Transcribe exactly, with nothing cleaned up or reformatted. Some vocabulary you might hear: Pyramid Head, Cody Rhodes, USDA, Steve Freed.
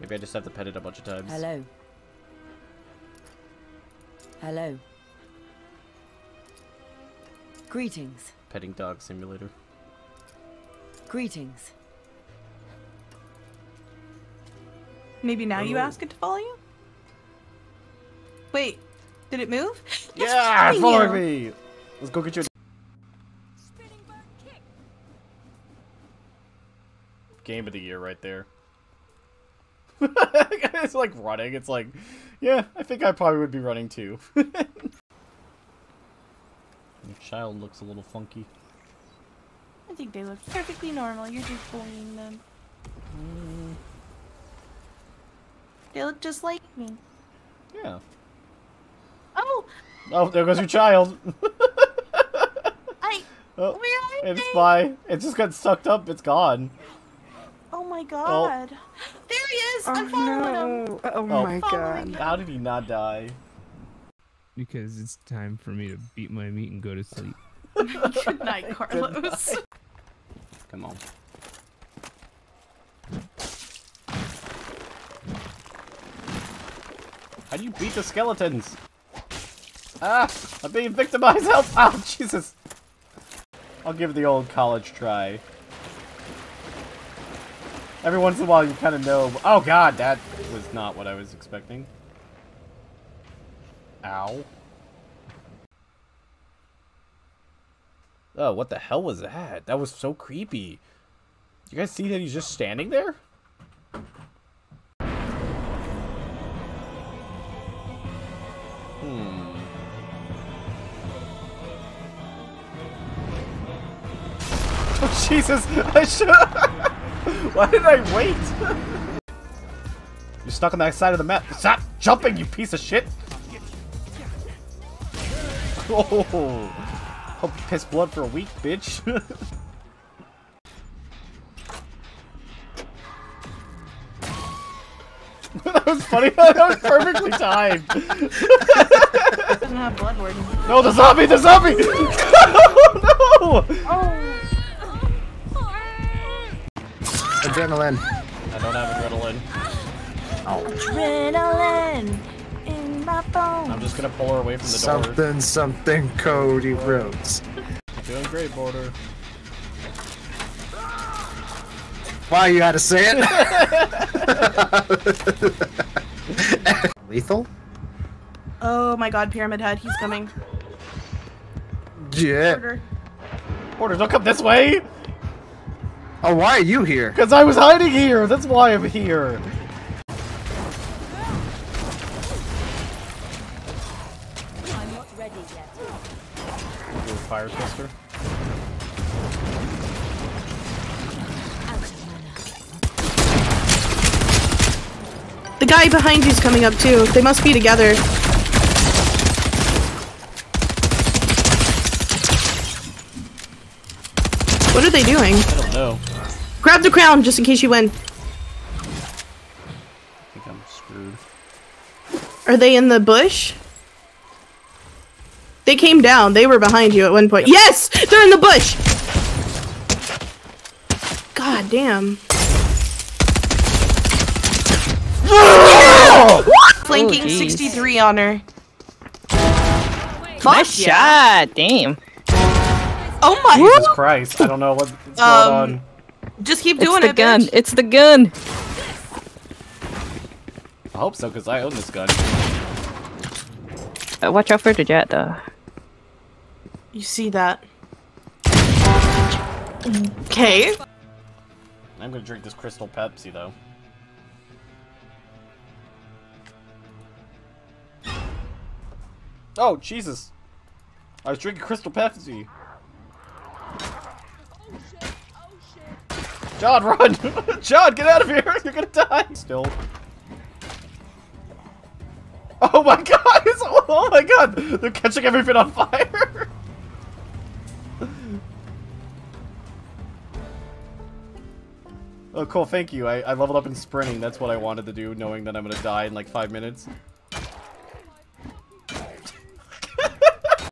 Maybe I just have to pet it a bunch of times. Hello. Hello. Greetings. Petting dog simulator. Greetings. Maybe now you ask it to follow you? Wait, did it move? Yeah, follow me! Let's go get your... Game of the year right there. It's like running. It's like, yeah, I think I probably would be running too. Your child looks a little funky. I think they look perfectly normal. You're just bullying them. Mm. They look just like me. Yeah. Oh! Oh, there goes your child. I... Oh, where are they? It's fine. It just got sucked up. It's gone. Oh my god. Oh. There he is! Oh, I'm following no. him! Oh, oh my god. Him. How did he not die? Because it's time for me to beat my meat and go to sleep. Good night, Carlos. Good night. Come on. How do you beat the skeletons? Ah! I'm being victimized! Help! Oh, Jesus! I'll give the old college try. Every once in a while you kind of know... Oh god, that was not what I was expecting. Ow. Oh, what the hell was that? That was so creepy. You guys see that he's just standing there? Hmm. Oh, Jesus! I should... Why did I wait? You're stuck on that side of the map. Stop jumping, you piece of shit! Oh, hope you piss blood for a week, bitch. That was funny. That was perfectly timed. It doesn't have blood wording. No, the zombie! The zombie! Oh, no! Oh. Adrenaline. I don't have adrenaline. Oh. Adrenaline in my phone. I'm just gonna pull her away from the something, door. Something, something, Cody Rhodes. Doing great, Border. Why you had to say it? Lethal? Oh my god, Pyramid Head, he's coming. Yeah. Border, Border don't come this way! Oh, why are you here? Because I was hiding here! That's why I'm here! I'm not ready yet. Do a fire twister. The guy behind you's coming up too. They must be together. What are they doing? I don't know. Grab the crown just in case you win. I think I'm screwed. Are they in the bush? They came down. They were behind you at one point. Yep. Yes! They're in the bush! God damn. Yeah! Flanking oh, sixty-three on her. Nice yeah. shot! Damn. Oh my Jesus whoop. Christ, I don't know what's going um, on. Just keep doing it, gun. Bitch. It's the gun. I hope so, because I own this gun. Uh, watch out for the jet, though. You see that. Okay. I'm going to drink this Crystal Pepsi, though. Oh, Jesus. I was drinking Crystal Pepsi. John, run! John, get out of here! You're gonna die! Still. Oh my god! It's, oh my god! They're catching everything on fire! Oh, cool. Thank you. I, I leveled up in sprinting. That's what I wanted to do, knowing that I'm gonna die in like five minutes.